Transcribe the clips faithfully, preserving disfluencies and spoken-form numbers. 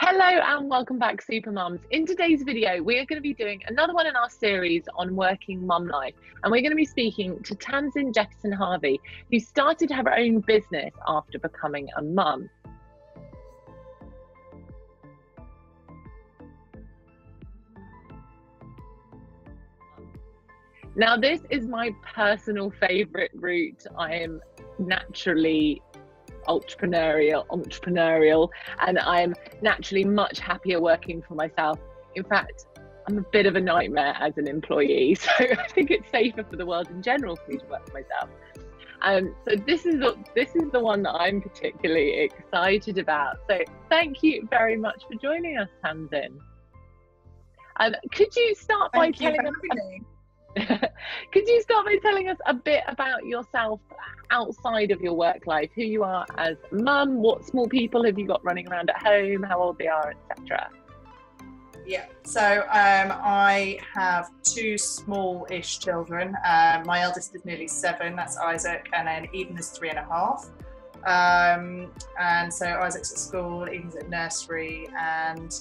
Hello and welcome back, Supermums. In today's video, we are going to be doing another one in our series on working mum life. And we're going to be speaking to Tamsyn Jefferson Harvey, who started her own business after becoming a mum. Now, this is my personal favourite route. I am naturally entrepreneurial entrepreneurial and I'm naturally much happier working for myself. In fact, I'm a bit of a nightmare as an employee, so I think it's safer for the world in general for me to work for myself. Um, so this is the, this is the one that I'm particularly excited about. So thank you very much for joining us, Tamsyn. Um, could you start by thank telling us Could you start by telling us a bit about yourself outside of your work life, who you are as a mum, what small people have you got running around at home, how old they are, et cetera? Yeah, so um, I have two small-ish children. Uh, my eldest is nearly seven, that's Isaac, and then Eden is three and a half. Um, and so Isaac's at school, Eden's at nursery, and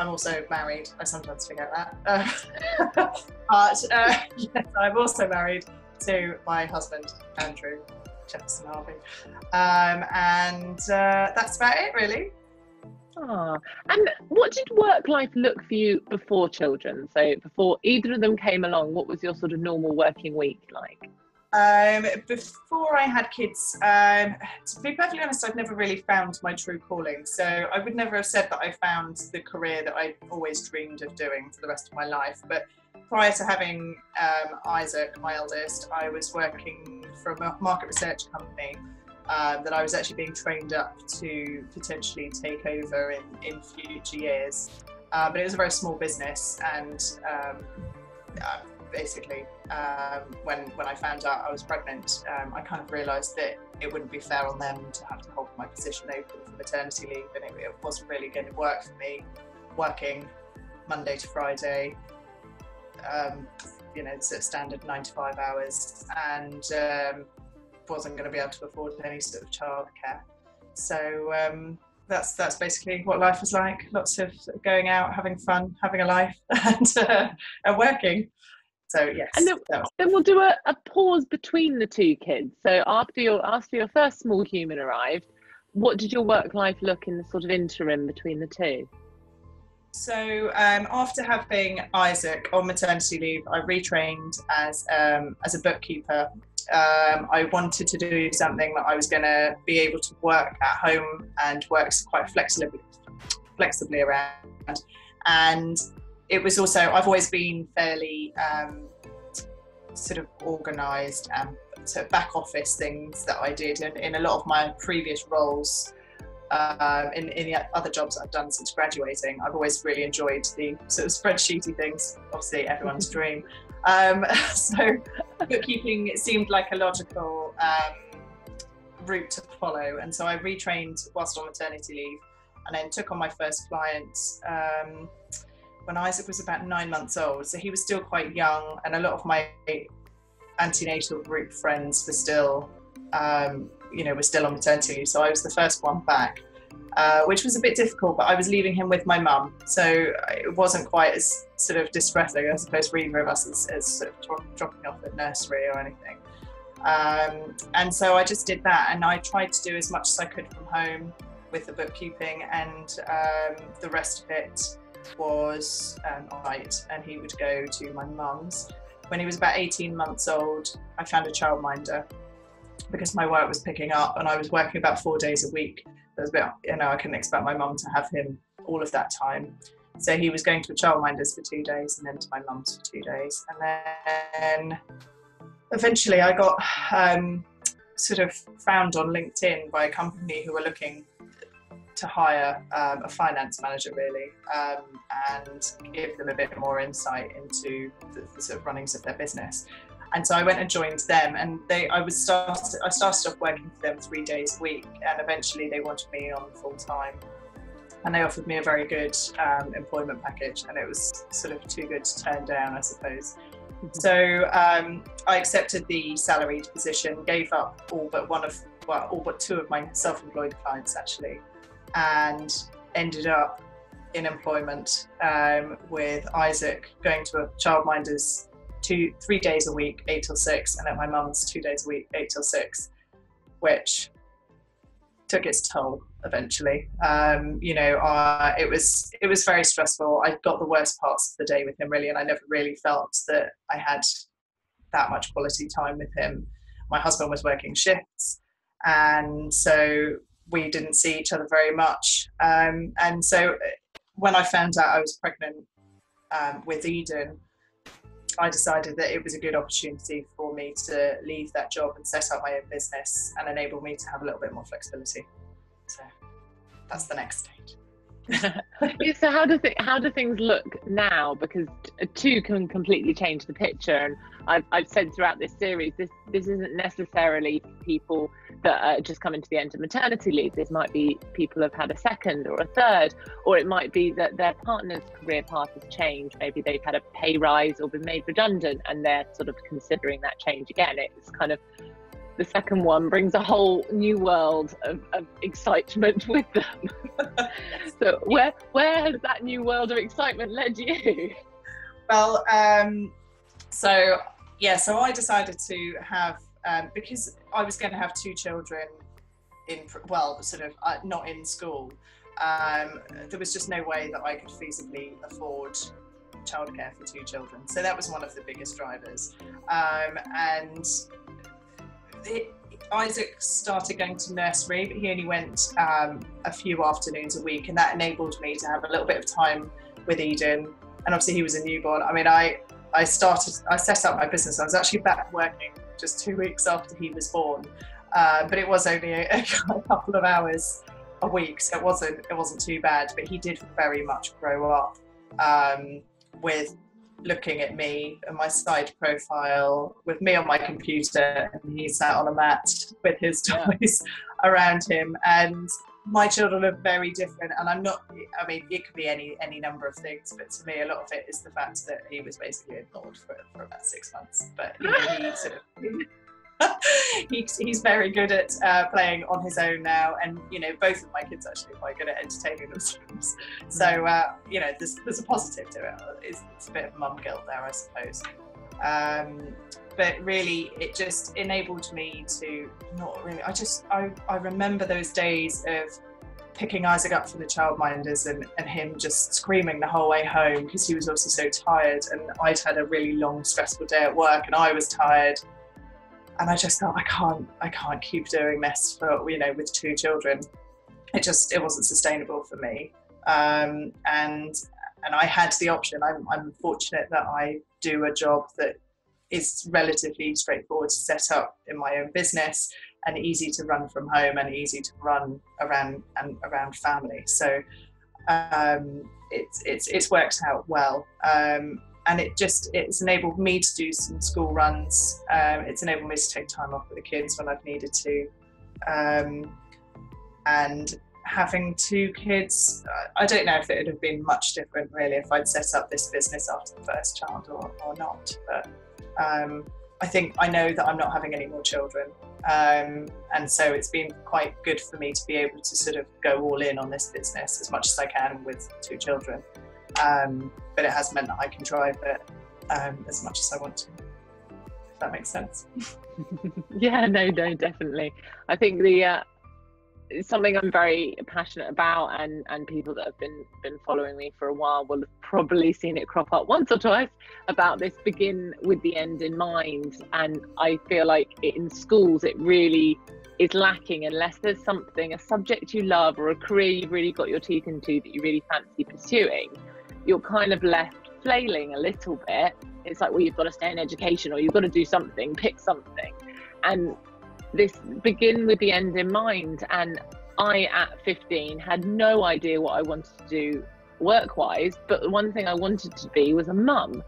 I'm also married. I sometimes forget that. Uh, but uh, yes, I'm also married to my husband, Andrew Chetson Harvey. Um, and uh, that's about it, really. Oh, and what did work life look for you before children? So before either of them came along, what was your sort of normal working week like? Um, before I had kids, um, to be perfectly honest, I've never really found my true calling. So I would never have said that I found the career that I always dreamed of doing for the rest of my life. But prior to having um, Isaac, my eldest, I was working for a market research company uh, that I was actually being trained up to potentially take over in, in future years. Uh, but it was a very small business, and um, uh, basically um, when when I found out I was pregnant, um, I kind of realised that it wouldn't be fair on them to have to hold my position open for maternity leave, and it, it wasn't really going to work for me working Monday to Friday, um, you know, sort of standard nine to five hours, and um, wasn't going to be able to afford any sort of childcare. So um, that's that's basically what life was like. Lots of going out, having fun, having a life, and, uh, and working. So yes. And then, so. then we'll do a, a pause between the two kids. So after your after your first small human arrived, what did your work life look in the sort of interim between the two? So um, after having Isaac on maternity leave, I retrained as um, as a bookkeeper. Um, I wanted to do something that I was going to be able to work at home and work quite flexibly flexibly around. And it was also, I've always been fairly um, sort of organised, and sort of back office things that I did in, in a lot of my previous roles, uh, in, in the other jobs I've done since graduating. I've always really enjoyed the sort of spreadsheety things, obviously everyone's dream. Um, so bookkeeping, it seemed like a logical um, route to follow. And so I retrained whilst on maternity leave, and then took on my first clients um, when Isaac was about nine months old, so he was still quite young, and a lot of my antenatal group friends were still, um, you know, were still on maternity, so I was the first one back, uh, which was a bit difficult, but I was leaving him with my mum, so it wasn't quite as sort of distressing, I suppose, for either of us as, as sort of dropping off at nursery or anything. Um, and so I just did that, and I tried to do as much as I could from home with the bookkeeping, and um, the rest of it was um, on night, and he would go to my mum's. When he was about eighteen months old, I found a childminder because my work was picking up, and I was working about four days a week. There was a bit, you know, I couldn't expect my mum to have him all of that time. So he was going to a childminder's for two days and then to my mum's for two days. And then eventually I got um, sort of found on LinkedIn by a company who were looking to hire um, a finance manager, really, um, and give them a bit more insight into the, the sort of runnings of their business. And so I went and joined them, and they, I was started, I started off working for them three days a week, and eventually they wanted me on full time, and they offered me a very good um, employment package, and it was sort of too good to turn down, I suppose. So um, I accepted the salaried position, gave up all but one of, well, all but two of my self-employed clients actually, and ended up in employment, um, with Isaac going to a childminder's two, three days a week, eight till six, and at my mum's two days a week, eight till six, which took its toll eventually. Um, you know, uh, it was it was very stressful. I got the worst parts of the day with him really, and I never really felt that I had that much quality time with him. My husband was working shifts, and so we didn't see each other very much. Um, and so when I found out I was pregnant um, with Eden, I decided that it was a good opportunity for me to leave that job and set up my own business and enable me to have a little bit more flexibility. So that's the next stage. So how does it, how do things look now? Because two can completely change the picture, and I've, I've said throughout this series, this this isn't necessarily people that are just coming to the end of maternity leave. This might be people who've had a second or a third, or it might be that their partner's career path has changed. Maybe they've had a pay rise or been made redundant, and they're sort of considering that change again. It's kind of the second one brings a whole new world of, of excitement with them. So where where has that new world of excitement led you? Well, um, so yeah, so I decided to have, um, because I was going to have two children in, well, sort of uh, not in school. Um, there was just no way that I could feasibly afford childcare for two children. So that was one of the biggest drivers. Um, and It, Isaac started going to nursery, but he only went um, a few afternoons a week, and that enabled me to have a little bit of time with Eden. And obviously he was a newborn. I mean, I, I started, I set up my business. I was actually back working just two weeks after he was born, uh, but it was only a, a couple of hours a week, so it wasn't, it wasn't too bad. But he did very much grow up um, with looking at me and my side profile, with me on my computer and he sat on a mat with his toys around him. And my children are very different, and I'm not, I mean, it could be any any number of things, but to me a lot of it is the fact that he was basically ignored for, for about six months. But you know, he sort of, he, he's very good at uh, playing on his own now, and you know, both of my kids actually are quite good at entertaining themselves. So uh, you know, there's, there's a positive to it. It's, it's a bit of mum guilt there, I suppose. Um, but really, it just enabled me to not really. I just I, I remember those days of picking Isaac up from the childminders and, and him just screaming the whole way home because he was obviously so tired, and I'd had a really long, stressful day at work, and I was tired. And I just thought, I can't, I can't keep doing this for, you know, with two children. It just, it wasn't sustainable for me. Um, and and I had the option. I'm, I'm fortunate that I do a job that is relatively straightforward to set up in my own business, and easy to run from home, and easy to run around and around family. So um, it's it's it's worked out well. Um, And it just, it's enabled me to do some school runs. Um, it's enabled me to take time off with the kids when I've needed to. Um, and having two kids, I don't know if it would have been much different really if I'd set up this business after the first child or, or not. But um, I think I know that I'm not having any more children. Um, and so it's been quite good for me to be able to sort of go all in on this business as much as I can with two children. Um, but it has meant that I can drive it um, as much as I want to, if that makes sense. Yeah, no, no, definitely. I think the uh, it's something I'm very passionate about, and, and people that have been, been following me for a while will have probably seen it crop up once or twice about this begin with the end in mind. And I feel like it, in schools it really is lacking, unless there's something, a subject you love or a career you've really got your teeth into that you really fancy pursuing. You're kind of left flailing a little bit. It's like, well, you've got to stay in education, or you've got to do something, pick something. And this begin with the end in mind. And I, at fifteen, had no idea what I wanted to do work-wise, but the one thing I wanted to be was a mum.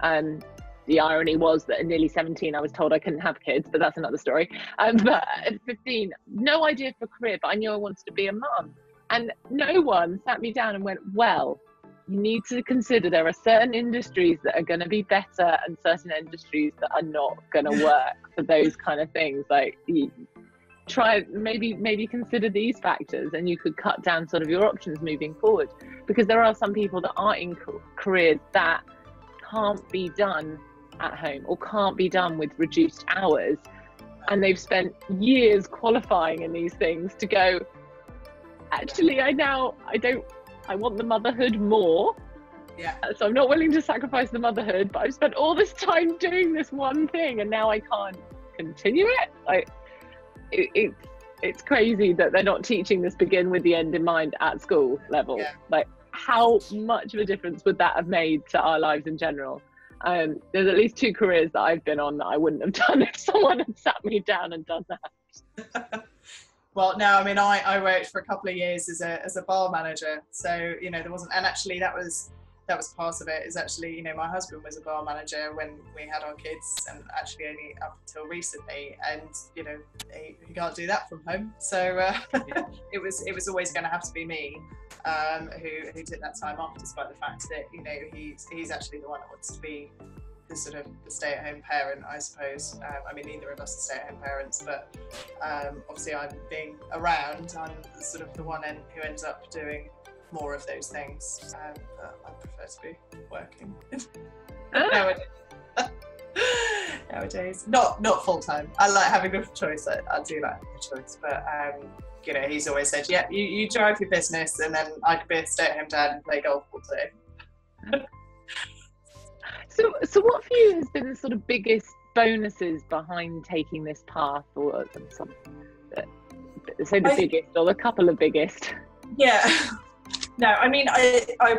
Um, the irony was that at nearly seventeen, I was told I couldn't have kids, but that's another story. Um, but at fifteen, no idea for career, but I knew I wanted to be a mum. And no one sat me down and went, well, you need to consider there are certain industries that are going to be better and certain industries that are not going to work for those kind of things. Like, try, maybe maybe consider these factors, and you could cut down sort of your options moving forward, because there are some people that are in careers that can't be done at home or can't be done with reduced hours, and they've spent years qualifying in these things to go, actually I now I don't I want the motherhood more. Yeah. So I'm not willing to sacrifice the motherhood, but I've spent all this time doing this one thing, and now I can't continue it. Like, it, it it's crazy that they're not teaching this begin with the end in mind at school level. Yeah. Like, how much of a difference would that have made to our lives in general? Um, there's at least two careers that I've been on that I wouldn't have done if someone had sat me down and done that. Well, no, I mean, I, I worked for a couple of years as a, as a bar manager. So, you know, there wasn't, and actually that was, that was part of it, is actually, you know, my husband was a bar manager when we had our kids, and actually only up until recently, and you know, he, he can't do that from home, so uh, yeah. it was it was always going to have to be me um, who, who took that time off, despite the fact that, you know, he's, he's actually the one that wants to be the sort of the stay-at-home parent, I suppose. Um, I mean, neither of us are stay-at-home parents, but um, obviously I'm being around, I'm sort of the one end who ends up doing more of those things. Um, but I prefer to be working nowadays. nowadays. Not not full time. I like having the choice. I, I do like the choice, but um, you know, he's always said, "Yeah, you, you drive your business, and then I could be a stay-at-home dad and play golf all day." so, so what for you has been the sort of biggest bonuses behind taking this path, or some, say the I, biggest, or a couple of biggest? Yeah. No, I mean, I, I,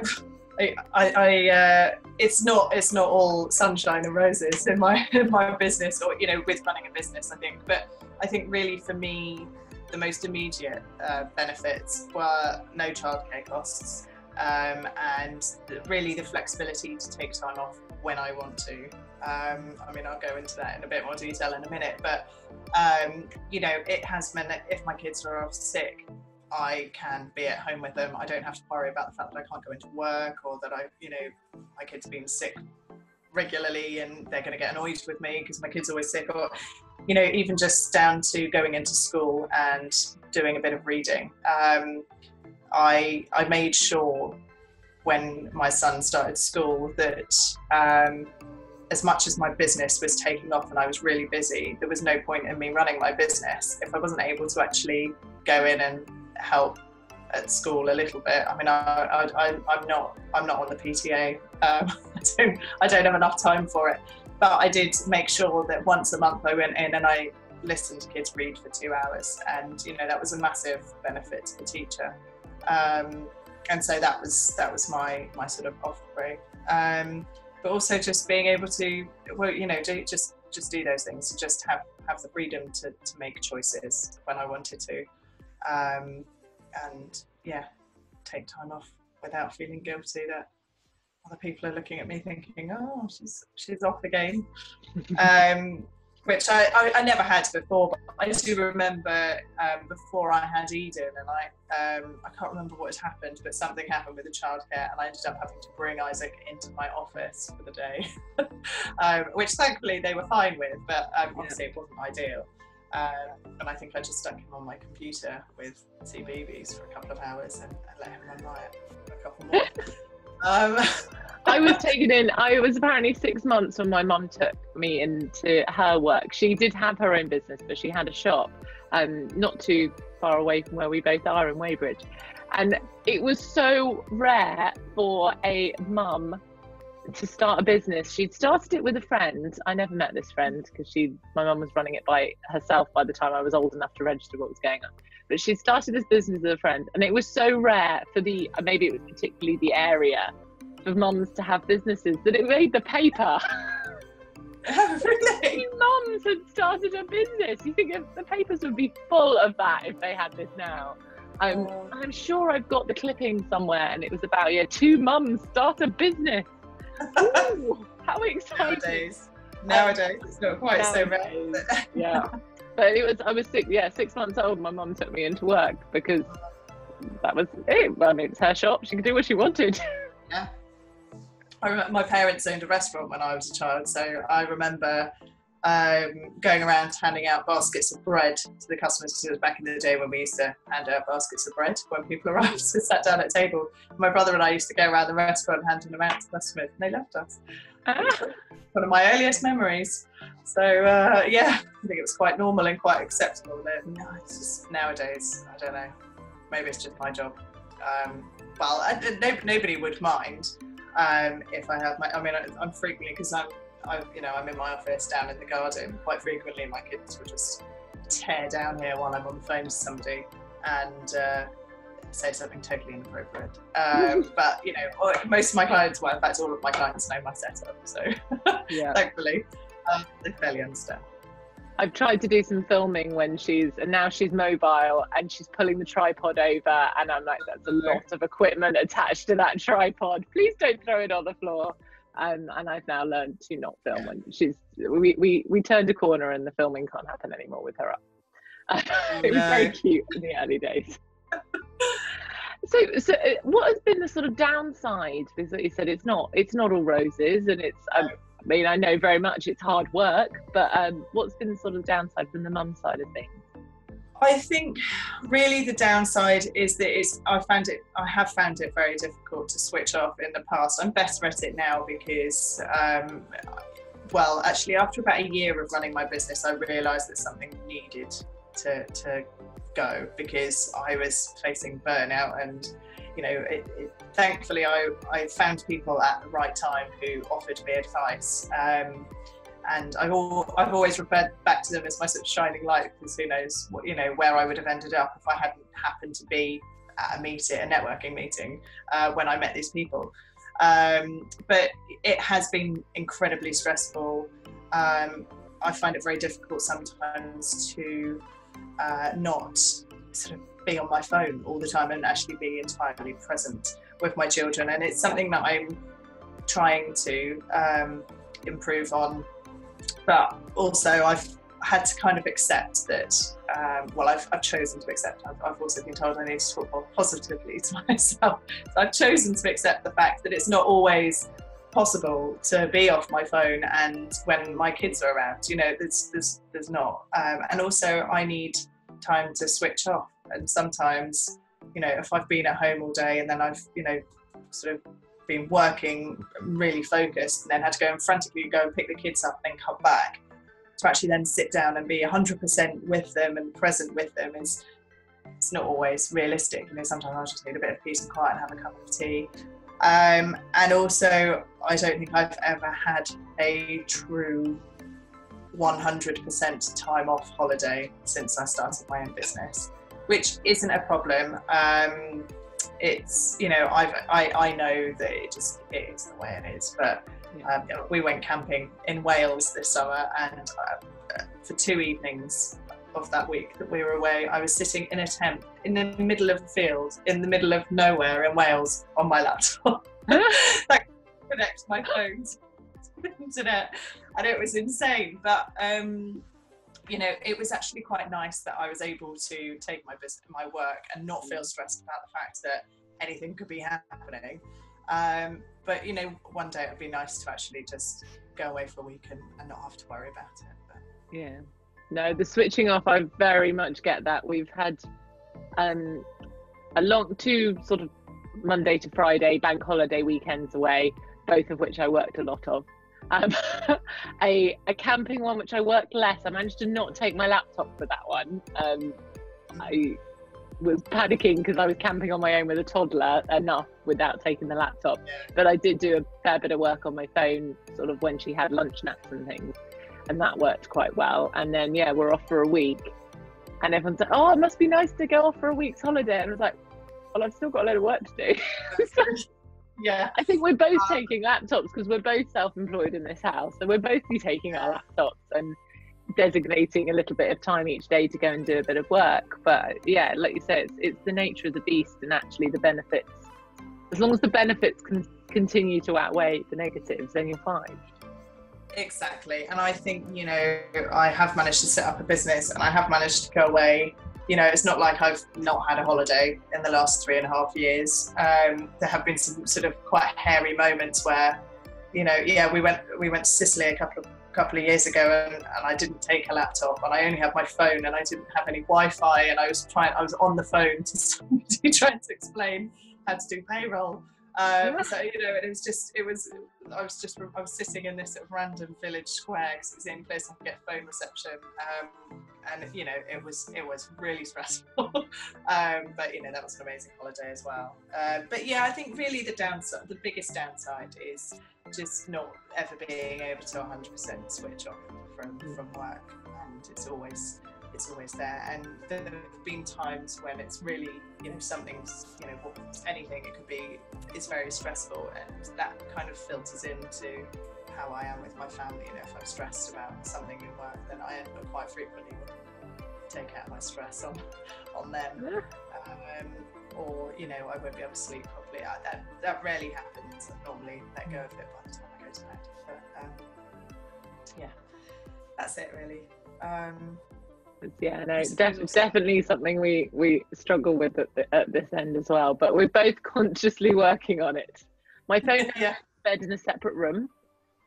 I, I uh, it's not, it's not all sunshine and roses in my in my business, or you know, with running a business, I think. But I think really for me, the most immediate uh, benefits were no childcare costs, um, and really the flexibility to take time off when I want to. Um, I mean, I'll go into that in a bit more detail in a minute, but um, you know, it has meant that if my kids are off sick, I can be at home with them. I don't have to worry about the fact that I can't go into work, or that I, you know, my kids have been sick regularly and they're going to get annoyed with me because my kid's always sick, or, you know, even just down to going into school and doing a bit of reading. Um, I, I made sure when my son started school that um, as much as my business was taking off and I was really busy, there was no point in me running my business if I wasn't able to actually go in and help at school a little bit. I mean, I, I, I'm not I'm not on the P T A. Um, I, don't, I don't have enough time for it. But I did make sure that once a month I went in and I listened to kids read for two hours, and you know, that was a massive benefit to the teacher. Um, and so that was that was my my sort of offering. Um, but also just being able to, well, you know, do, just just do those things. Just have have the freedom to to make choices when I wanted to. Um, and yeah, take time off without feeling guilty that other people are looking at me thinking, oh, she's she's off again, um, which I, I, I never had before. But I do remember um, before I had Eden, and I um, I can't remember what had happened, but something happened with the childcare, and I ended up having to bring Isaac into my office for the day, um, which thankfully they were fine with, but um, obviously yeah. It wasn't ideal. Um, and I think I just stuck him on my computer with C B B S for a couple of hours and, and let him run riot for a couple more. um. I was taken in, I was apparently six months when my mum took me into her work. She did have her own business, but she had a shop um, not too far away from where we both are in Weybridge. And it was so rare for a mum to start a business. She'd started it with a friend. I never met this friend because she my mum was running it by herself by the time I was old enough to register what was going on, but she started this business with a friend, and it was so rare for the maybe it was particularly the area for mums to have businesses that it made the paper. Really? Mums had started a business. You think the papers would be full of that if they had this now. I'm, oh. I'm sure I've got the clipping somewhere, and it was about yeah two mums start a business. Ooh, how exciting. Nowadays, nowadays it's not quite nowadays, so bad. Yeah, but it was, I was six, yeah, six months old, my mum took me into work because that was it. I mean, it's her shop, she could do what she wanted. Yeah. I remember my parents owned a restaurant when I was a child, so I remember um, going around handing out baskets of bread to the customers. It was back in the day when we used to hand out baskets of bread when people arrived and sat down at a table. My brother and I used to go around the restaurant handing them out to customers, and they loved us. Ah. One of my earliest memories. So uh, yeah, I think it was quite normal and quite acceptable then. No, it's just, nowadays, I don't know, maybe it's just my job. Um, well, I, no, nobody would mind um, if I have my, I mean, I, I'm frequently, because I'm, I, you know, I'm in my office down in the garden, quite frequently my kids will just tear down here while I'm on the phone to somebody and uh, say something totally inappropriate. Um, but, you know, most of my clients, well, in fact, all of my clients know my setup, so yeah. Thankfully, um, they fairly understand. I've tried to do some filming when she's, and now she's mobile and she's pulling the tripod over, and I'm like, that's a lot of equipment attached to that tripod. Please don't throw it on the floor. Um, and I've now learned to not film when she's, we, we, we turned a corner and the filming can't happen anymore with her up. Uh, oh, no. It was very cute in the early days. So, so what has been the sort of downside? Because you said it's not, it's not all roses, and it's, um, I mean, I know very much it's hard work, but um, what's been the sort of downside from the mum side of things? I think really the downside is that it's, I found it, I have found it very difficult to switch off in the past. I'm better at it now because, um, well, actually after about a year of running my business, I realised that something needed to, to go because I was facing burnout and, you know, it, it, thankfully I, I found people at the right time who offered me advice, um, and I've, all, I've always referred back to them as my sort of shining light, because who knows what, you know, where I would have ended up if I hadn't happened to be at a meeting, a networking meeting, uh, when I met these people. Um, but it has been incredibly stressful. Um, I find it very difficult sometimes to uh, not sort of be on my phone all the time and actually be entirely present with my children, and it's something that I'm trying to um, improve on, but also I've had to kind of accept that um, well I've, I've chosen to accept, I've, I've also been told I need to talk more positively to myself, so I've chosen to accept the fact that it's not always possible to be off my phone and when my kids are around, you know, there's, there's, there's not, um, and also I need time to switch off. And sometimes, you know, if I've been at home all day and then I've, you know, sort of been working really focused and then had to go and frantically go and pick the kids up and then come back, to actually then sit down and be one hundred percent with them and present with them is, it's not always realistic. You know, sometimes I just need a bit of peace and quiet and have a cup of tea. Um, and also, I don't think I've ever had a true one hundred percent time off holiday since I started my own business, which isn't a problem. Um, it's, you know, I've, I, I know that it just it is the way it is, but um, we went camping in Wales this summer, and uh, for two evenings of that week that we were away, I was sitting in a tent in the middle of the field, in the middle of nowhere in Wales, on my laptop. That connects my phone to the internet, and it was insane, but um, you know, it was actually quite nice that I was able to take my business, my work, and not feel stressed about the fact that anything could be happening. Um, but you know, one day it would be nice to actually just go away for a week and, and not have to worry about it. But. Yeah. No, the switching off, I very much get that. We've had um, a long, two sort of Monday to Friday bank holiday weekends away, both of which I worked a lot of. Um, a, a camping one, which I worked less. I managed to not take my laptop for that one. Um, I was panicking because I was camping on my own with a toddler enough without taking the laptop. But I did do a fair bit of work on my phone, sort of when she had lunch naps and things. And that worked quite well. And then, yeah, we're off for a week. And everyone's like, oh, it must be nice to go off for a week's holiday. And I was like, well, I've still got a load of work to do. So, yeah, I think we're both um, taking laptops because we're both self-employed in this house, so we're both be taking our laptops and designating a little bit of time each day to go and do a bit of work. But yeah, like you say, it's, it's the nature of the beast, and actually the benefits, as long as the benefits can continue to outweigh the negatives, then you're fine. Exactly. And I think, you know, I have managed to set up a business and I have managed to go away. You know, it's not like I've not had a holiday in the last three and a half years. Um, there have been some sort of quite hairy moments where, you know, yeah, we went we went to Sicily a couple of a couple of years ago, and, and I didn't take a laptop, and I only had my phone, and I didn't have any Wi-Fi, and I was trying, I was on the phone to somebody trying to explain how to do payroll. Um, so you know, it was just, it was, I was just, I was sitting in this sort of random village square because it was the only place I could get phone reception, um, and you know, it was, it was really stressful. um, but you know, that was an amazing holiday as well. Uh, but yeah, I think really the downside, the biggest downside, is just not ever being able to one hundred percent switch off from from work, and it's always. It's always there, and there have been times when it's really, you know, something's, you know, anything, it could be, it's very stressful, and that kind of filters into how I am with my family. You know, if I'm stressed about something in work, then I end up quite frequently take out my stress on, on them, um, or, you know, I won't be able to sleep properly. I, that, that rarely happens. I normally let go of it by the time I go to bed, but um, yeah, that's it really. Um, Yeah, no, def definitely something we, we struggle with at, the, at this end as well, but we're both consciously working on it. My phone goes yeah. to bed in a separate room.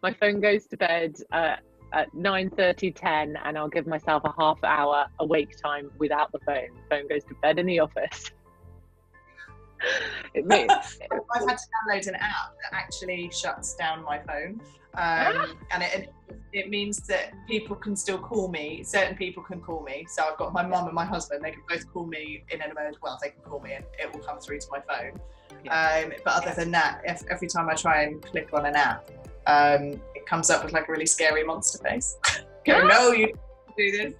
My phone goes to bed uh, at nine thirty, ten, and I'll give myself a half hour awake time without the phone. The phone goes to bed in the office. It makes, I've had to download an app that actually shuts down my phone, um, and it, it means that people can still call me. Certain people can call me, so I've got my mum and my husband. They can both call me in an emergency. Well, they can call me, and it will come through to my phone. Um, but other than that, if, every time I try and click on an app, um, it comes up with like a really scary monster face. Going, no, you don't do this.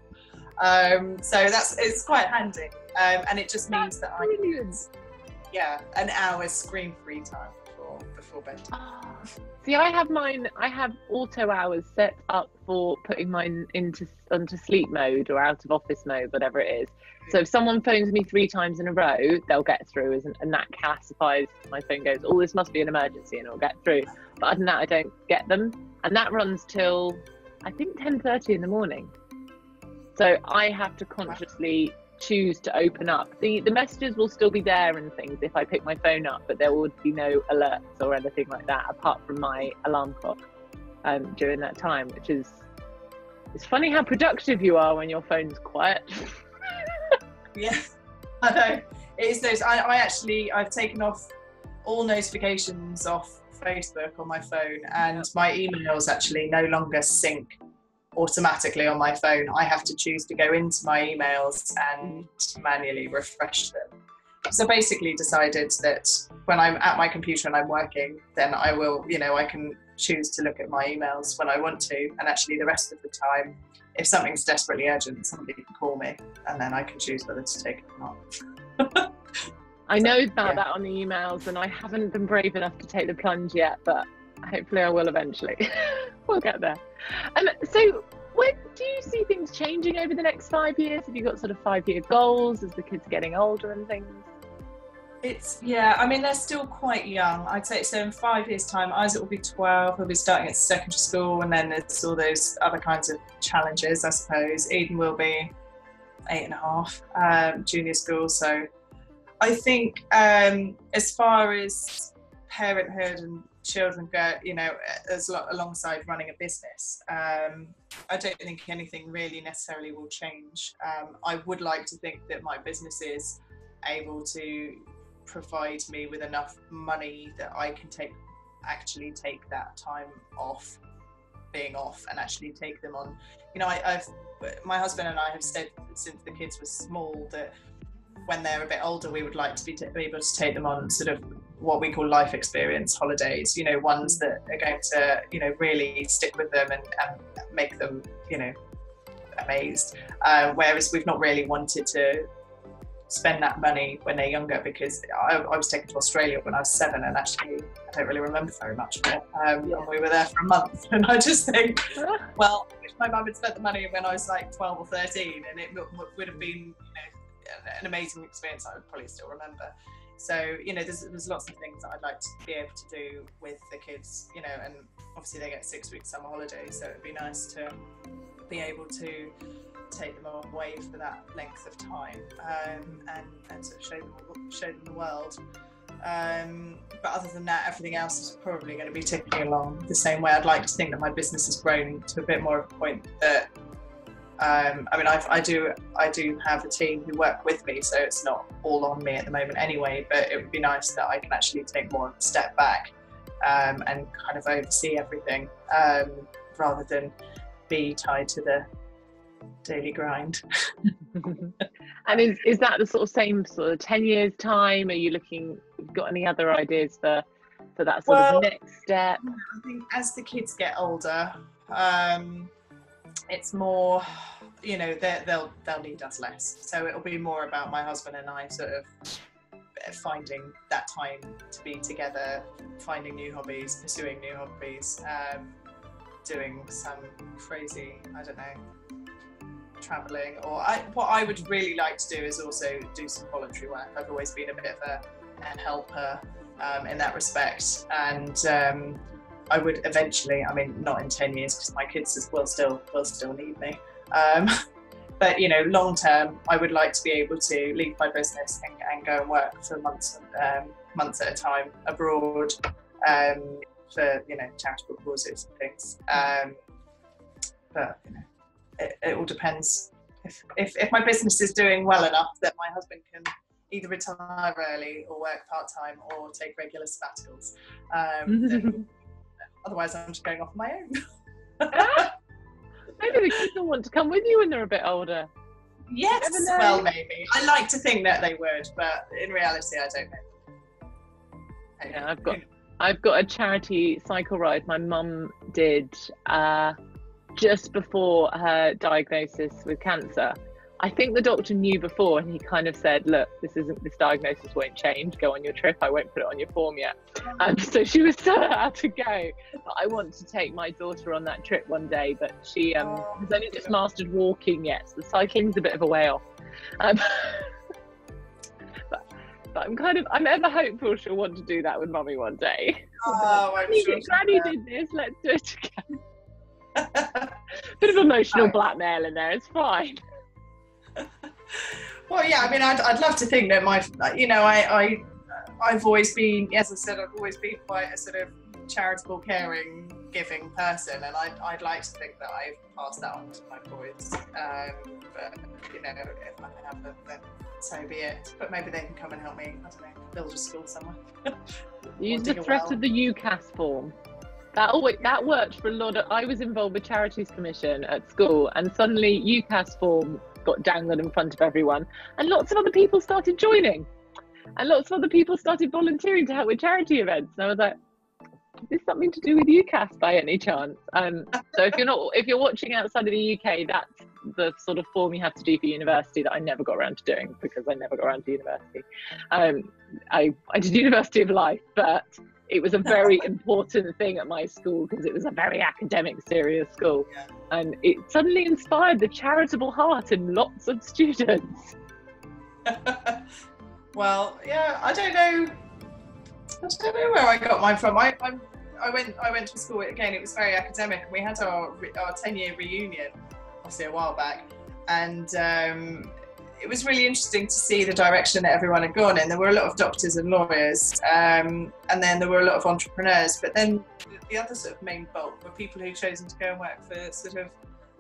Um, so that's it's quite handy, um, and it just means that I. Yeah, an hour screen-free time before, before bedtime. See, I have mine, I have auto hours set up for putting mine into onto sleep mode or out of office mode, whatever it is. So if someone phones me three times in a row, they'll get through, isn't, and that classifies, my phone goes, oh, this must be an emergency, and it'll get through. But other than that, I don't get them. And that runs till, I think, ten thirty in the morning. So I have to consciously choose to open up. The, the messages will still be there and things if I pick my phone up, but there will be no alerts or anything like that apart from my alarm clock um, during that time, which is, it's funny how productive you are when your phone's quiet. Yes, I know. It is those, I, I actually, I've taken off all notifications off Facebook on my phone, and my emails actually no longer sync automatically on my phone. I have to choose to go into my emails and manually refresh them. So basically decided that when I'm at my computer and I'm working, then I will, you know, I can choose to look at my emails when I want to, and actually the rest of the time, if something's desperately urgent, somebody can call me, and then I can choose whether to take it or not. I know about yeah. that on the emails, and I haven't been brave enough to take the plunge yet, but hopefully I will eventually. We'll get there. Um, so when do you see things changing over the next five years? Have you got sort of five-year goals as the kids are getting older and things? It's, yeah, I mean, they're still quite young. I'd say so in five years' time, Isaac will be twelve, he'll be starting at secondary school, and then there's all those other kinds of challenges, I suppose. Eden will be eight and a half, um, junior school. So I think um, as far as parenthood and children go, you know, as alongside running a business, um, I don't think anything really necessarily will change. Um, I would like to think that my business is able to provide me with enough money that I can take, actually take that time off, being off, and actually take them on. You know, I, I've, my husband and I have said since the kids were small that when they're a bit older, we would like to be, t be able to take them on sort of what we call life experience holidays, you know, ones that are going to, you know, really stick with them and, and make them, you know, amazed. Uh, whereas we've not really wanted to spend that money when they're younger, because I, I was taken to Australia when I was seven, and actually I don't really remember very much of it. Um, yeah. We were there for a month, and I just think, well, I wish my mum had spent the money when I was like twelve or thirteen, and it would have been, you know, an amazing experience I would probably still remember. So, you know, there's, there's lots of things that I'd like to be able to do with the kids, you know, and obviously they get six weeks summer holiday, so it'd be nice to be able to take them away for that length of time, um, and, and sort of show them, show them the world. Um, but other than that, everything else is probably going to be ticking along the same way. I'd like to think that my business has grown to a bit more of a point that, um, I mean, I've, I do I do have a team who work with me, so it's not all on me at the moment anyway, but it would be nice that I can actually take more of a step back um, and kind of oversee everything um, rather than be tied to the daily grind. And is, is that the sort of same sort of ten years time? Are you looking, got any other ideas for for that sort well, of next step? I think as the kids get older, um, it's more, you know, they'll they'll need us less. So it'll be more about my husband and I sort of finding that time to be together, finding new hobbies, pursuing new hobbies, um, doing some crazy, I don't know, traveling, or I, what I would really like to do is also do some voluntary work. I've always been a bit of a, a helper um, in that respect, and um, I would eventually, I mean not in ten years because my kids will still will still need me, um, but you know, long term I would like to be able to leave my business and, and go and work for months and, um, months at a time abroad, um, for, you know, charitable causes and things, um, but you know, It, it all depends. If, if, if my business is doing well enough that my husband can either retire early or work part-time or take regular sabbaticals. Um, then, otherwise, I'm just going off on my own. ah, maybe the kids will want to come with you when they're a bit older. Yes, well, maybe. I like to think that they would, but in reality, I don't know. I don't yeah, know. I've got, I've got a charity cycle ride my mum did uh, just before her diagnosis with cancer. I think the doctor knew before, and he kind of said, look, this isn't, this diagnosis won't change, go on your trip, I won't put it on your form yet. Um, so she was still allowed to go, but I want to take my daughter on that trip one day, but she um, has only just mastered walking yet, so the cycling's a bit of a way off. Um, but, but I'm kind of, I'm ever hopeful she'll want to do that with mummy one day. Oh, I'm sure. Granny did this, let's do it again. Bit of emotional blackmail in there, it's fine. Well, yeah, I mean, I'd, I'd love to think that my, you know, I, I, I've always been, as I said, I've always been quite a sort of charitable, caring, giving person, and I'd, I'd like to think that I've passed that on to my boys. Um, but, you know, if I have them, then so be it. But maybe they can come and help me, I don't know, build a school somewhere. Use the threat well. of the U C A S form. That always, that worked for a lot of, I was involved with Charities Commission at school, and suddenly U C A S form got dangled in front of everyone, and lots of other people started joining, and lots of other people started volunteering to help with charity events, and I was like, is this something to do with U C A S by any chance? Um, so if you're not, if you're watching outside of the U K, that's the sort of form you have to do for university that I never got around to doing, because I never got around to university. Um, I, I did University of Life, but it was a very important thing at my school because it was a very academic, serious school. Yeah. And it suddenly inspired the charitable heart in lots of students. Well, yeah, I don't know. I don't know where I got mine from. I, I, I went I went to school, again, it was very academic. And we had our, our ten-year reunion, obviously a while back. And um, it was really interesting to see the direction that everyone had gone in. There were a lot of doctors and lawyers, um, and then there were a lot of entrepreneurs, but then the other sort of main bulk were people who'd chosen to go and work for sort of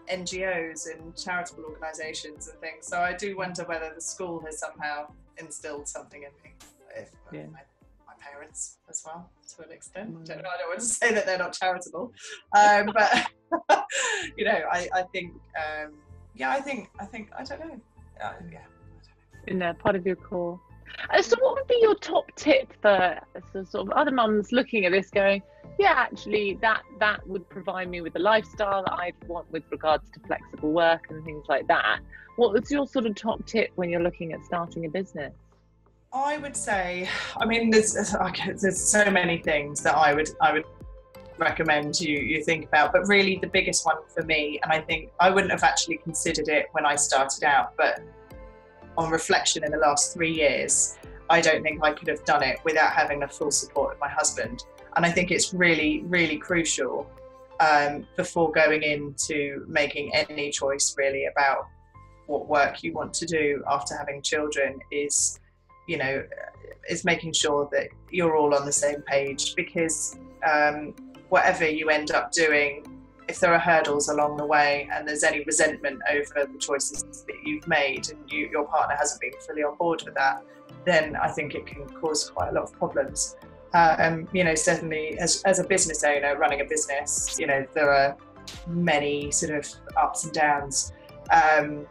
N G Os and charitable organisations and things. So I do wonder whether the school has somehow instilled something in me, if yeah. my, my parents as well, to an extent. Mm. I, don't, I don't want to say that they're not charitable, um, but, you know, I, I think, um, yeah, I think, I think, I don't know. Uh, yeah. In there, part of your core. Uh, so what would be your top tip for so sort of other mums looking at this going, yeah, actually that that would provide me with the lifestyle that I want with regards to flexible work and things like that? What was your sort of top tip when you're looking at starting a business? I would say, I mean, there's there's so many things that I would I would recommend you you think about, but really the biggest one for me, and I think I wouldn't have actually considered it when I started out, but on reflection in the last three years I don't think I could have done it without having the full support of my husband. And I think it's really really crucial um, before going into making any choice really about what work you want to do after having children is, you know, is making sure that you're all on the same page, because um, whatever you end up doing, if there are hurdles along the way and there's any resentment over the choices that you've made and you, your partner hasn't been fully on board with that, then I think it can cause quite a lot of problems. Uh, and, you know, certainly as, as a business owner running a business, you know, there are many sort of ups and downs, um,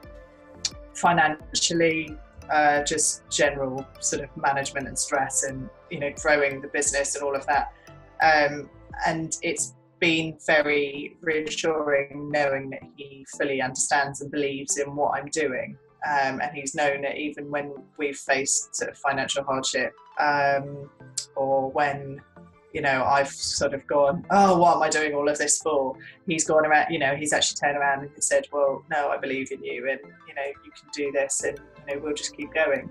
financially, uh, just general sort of management and stress and, you know, growing the business and all of that. Um, and it's been very reassuring knowing that he fully understands and believes in what I'm doing. Um, and he's known that even when we've faced sort of financial hardship, um, or when, you know, I've sort of gone, oh, what am I doing all of this for? He's gone around, you know, he's actually turned around and said, well, no, I believe in you, and, you know, you can do this, and, you know, we'll just keep going.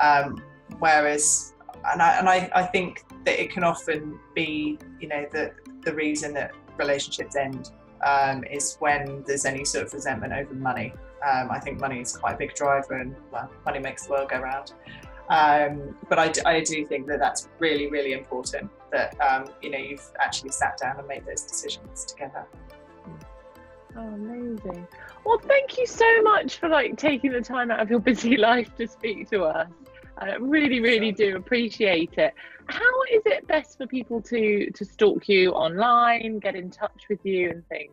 Um, whereas, and, I, and I, I think that it can often be, you know, the, the reason that relationships end, um, is when there's any sort of resentment over money. Um, I think money is quite a big driver, and well, money makes the world go round. Um, but I, I do think that that's really, really important that, um, you know, you've actually sat down and made those decisions together. Oh, amazing. Well, thank you so much for like taking the time out of your busy life to speak to us. I really, really do appreciate it. How is it best for people to, to stalk you online, get in touch with you and things?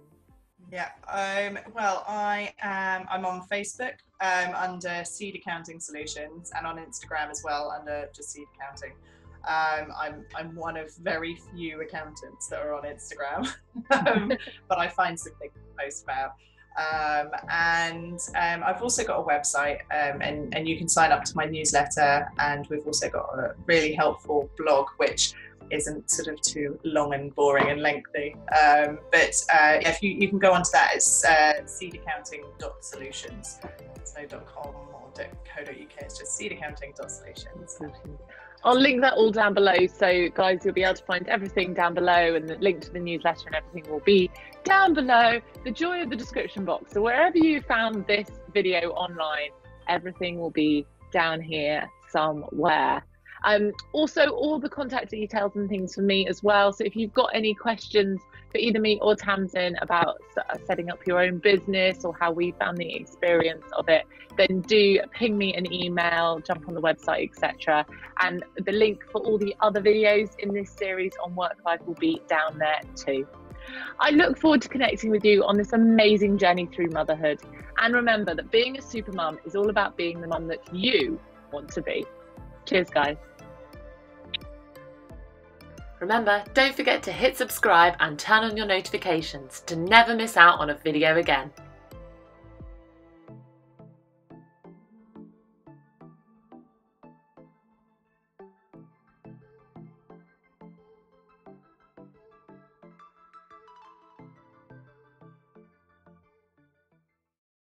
Yeah, um, well, I am, I'm on Facebook um, under Seed Accounting Solutions, and on Instagram as well under just Seed Accounting. Um, I'm, I'm one of very few accountants that are on Instagram, um, but I find something to post about. Um, and um, I've also got a website, um, and, and you can sign up to my newsletter, and we've also got a really helpful blog which isn't sort of too long and boring and lengthy, um, but uh, if you, you can go onto that, it's uh, seed accounting dot solutions, so dot com or dot co dot U K, it's just seed accounting dot solutions. I'll link that all down below, so guys, you'll be able to find everything down below, and the link to the newsletter and everything will be down below. The joy of the description box, so wherever you found this video online, everything will be down here somewhere. Um, also, all the contact details and things for me as well. So if you've got any questions for either me or Tamsyn about uh, setting up your own business or how we found the experience of it, then do ping me an email, jump on the website, et cetera. And the link for all the other videos in this series on work life will be down there too. I look forward to connecting with you on this amazing journey through motherhood. And remember that being a super mum is all about being the mum that you want to be. Cheers, guys. Remember, don't forget to hit subscribe and turn on your notifications to never miss out on a video again.